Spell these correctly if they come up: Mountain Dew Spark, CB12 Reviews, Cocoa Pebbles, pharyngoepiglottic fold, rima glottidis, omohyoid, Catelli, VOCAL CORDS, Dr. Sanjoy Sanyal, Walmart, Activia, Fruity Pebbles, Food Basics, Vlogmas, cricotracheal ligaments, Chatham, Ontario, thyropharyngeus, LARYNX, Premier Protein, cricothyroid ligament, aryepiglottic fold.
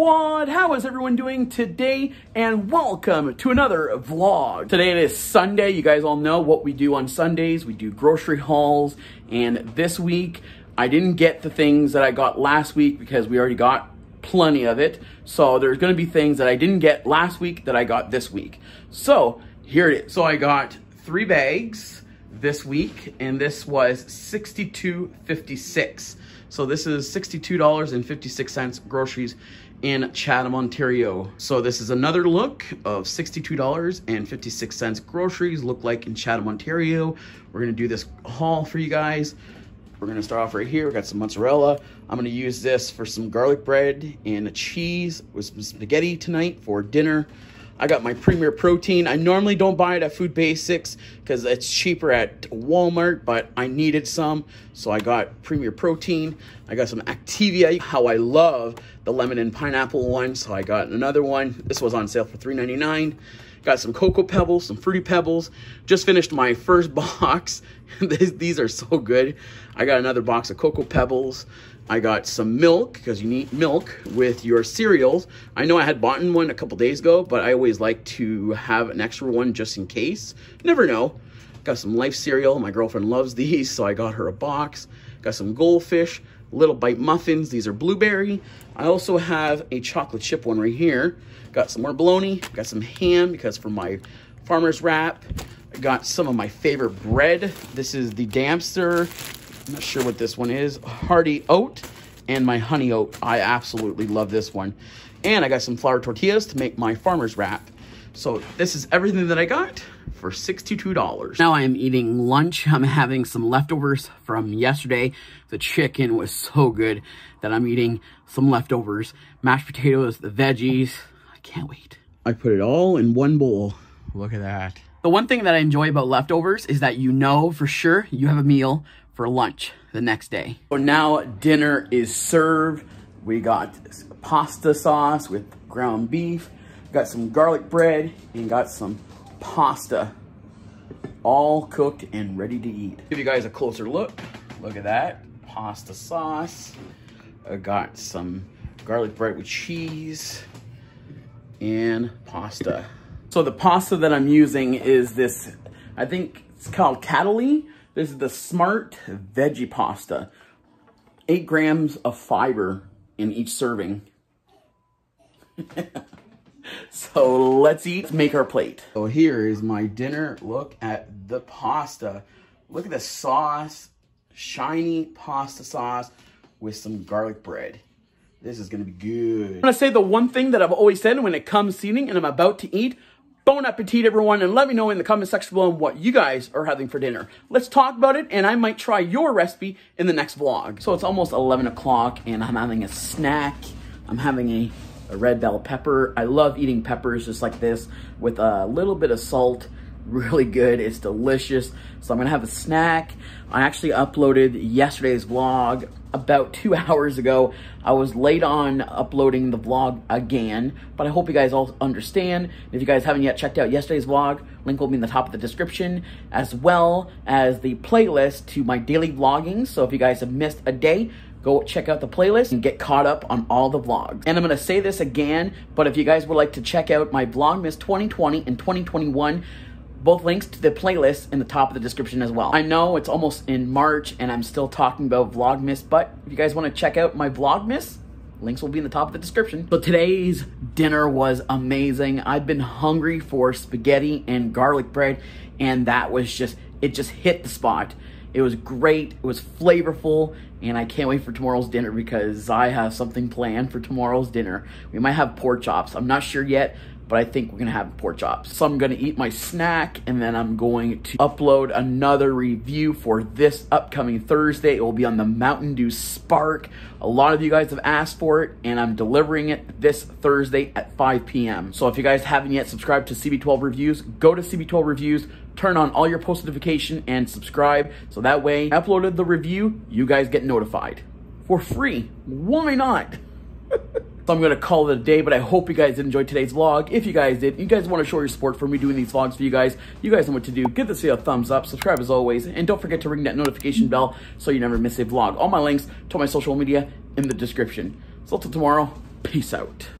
squad, how is everyone doing today? And welcome to another vlog. Today it is Sunday. You guys all know what we do on Sundays. We do grocery hauls, and this week I didn't get the things that I got last week because we already got plenty of it. So there's gonna be things that I didn't get last week that I got this week. So here it is. So I got 3 bags this week, and this was $62.56. So this is $62.56 groceries in Chatham, Ontario. So this is another look of $62.56 groceries look like in Chatham, Ontario. We're gonna do this haul for you guys. We're gonna start off right here. We got some mozzarella. I'm gonna use this for some garlic bread and a cheese with some spaghetti tonight for dinner. I got my Premier Protein. I normally don't buy it at Food Basics because it's cheaper at Walmart, but I needed some, so I got Premier Protein. I got some Activia, how I love the lemon and pineapple one, so I got another one. This was on sale for $3.99. Got some Cocoa Pebbles, some Fruity Pebbles. Just finished my first box. These are so good. I got another box of Cocoa Pebbles. I got some milk, because you need milk with your cereals. I know I had bought one a couple days ago, but I always like to have an extra one just in case. Never know. Got some Life cereal. My girlfriend loves these, so I got her a box. Got some Goldfish, Little Bite muffins. These are blueberry. I also have a chocolate chip one right here. Got some more bologna. Got some ham, because for my farmer's wrap. I got some of my favorite bread. This is the Damster. I'm not sure what this one is. Hearty Oat and my Honey Oat. I absolutely love this one. And I got some flour tortillas to make my farmer's wrap. So this is everything that I got for $62. Now I am eating lunch. I'm having some leftovers from yesterday. The chicken was so good that I'm eating some leftovers. Mashed potatoes, the veggies. I can't wait. I put it all in one bowl. Look at that. The one thing that I enjoy about leftovers is that you know for sure you have a meal for lunch the next day. So now dinner is served. We got pasta sauce with ground beef, got some garlic bread, and got some pasta, all cooked and ready to eat. Give you guys a closer look. Look at that, pasta sauce. I got some garlic bread with cheese and pasta. So the pasta that I'm using is this, I think it's called Catelli. This is the Smart Veggie Pasta. 8 grams of fiber in each serving. So let's eat, let's make our plate. So here is my dinner. Look at the pasta. Look at the sauce, shiny pasta sauce with some garlic bread. This is gonna be good. I'm gonna say the one thing that I've always said when it comes to eating, and I'm about to eat, bon appetit, everyone, and let me know in the comment section below what you guys are having for dinner. Let's talk about it, and I might try your recipe in the next vlog. So it's almost 11 o'clock, and I'm having a snack. I'm having a red bell pepper. I love eating peppers just like this with a little bit of salt. Really good. It's delicious. So I'm going to have a snack. I actually uploaded yesterday's vlog about 2 hours ago. I was late on uploading the vlog again, but I hope you guys all understand. If you guys haven't yet checked out yesterday's vlog, link will be in the top of the description, as well as the playlist to my daily vlogging. So if you guys have missed a day, go check out the playlist and get caught up on all the vlogs. And I'm gonna say this again, but if you guys would like to check out my Vlogmas 2020 and 2021, both links to the playlist in the top of the description as well. I know it's almost in March and I'm still talking about Vlogmas, but if you guys want to check out my Vlogmas, links will be in the top of the description. So today's dinner was amazing. I've been hungry for spaghetti and garlic bread, and that was just, it just hit the spot. It was great, it was flavorful, and I can't wait for tomorrow's dinner because I have something planned for tomorrow's dinner. We might have pork chops, I'm not sure yet, but I think we're gonna have pork chops. So I'm gonna eat my snack, and then I'm going to upload another review for this upcoming Thursday. It will be on the Mountain Dew Spark. A lot of you guys have asked for it, and I'm delivering it this Thursday at 5 p.m. So if you guys haven't yet subscribed to CB12 Reviews, go to CB12 Reviews, turn on all your post notification and subscribe. So that way, I uploaded the review, you guys get notified. For free, why not? So I'm gonna call it a day, but I hope you guys enjoyed today's vlog. If you guys did, you guys want to show your support for me doing these vlogs for you guys know what to do. Give this video a thumbs up, subscribe as always, and don't forget to ring that notification bell so you never miss a vlog. All my links to my social media in the description. So till tomorrow, Peace out.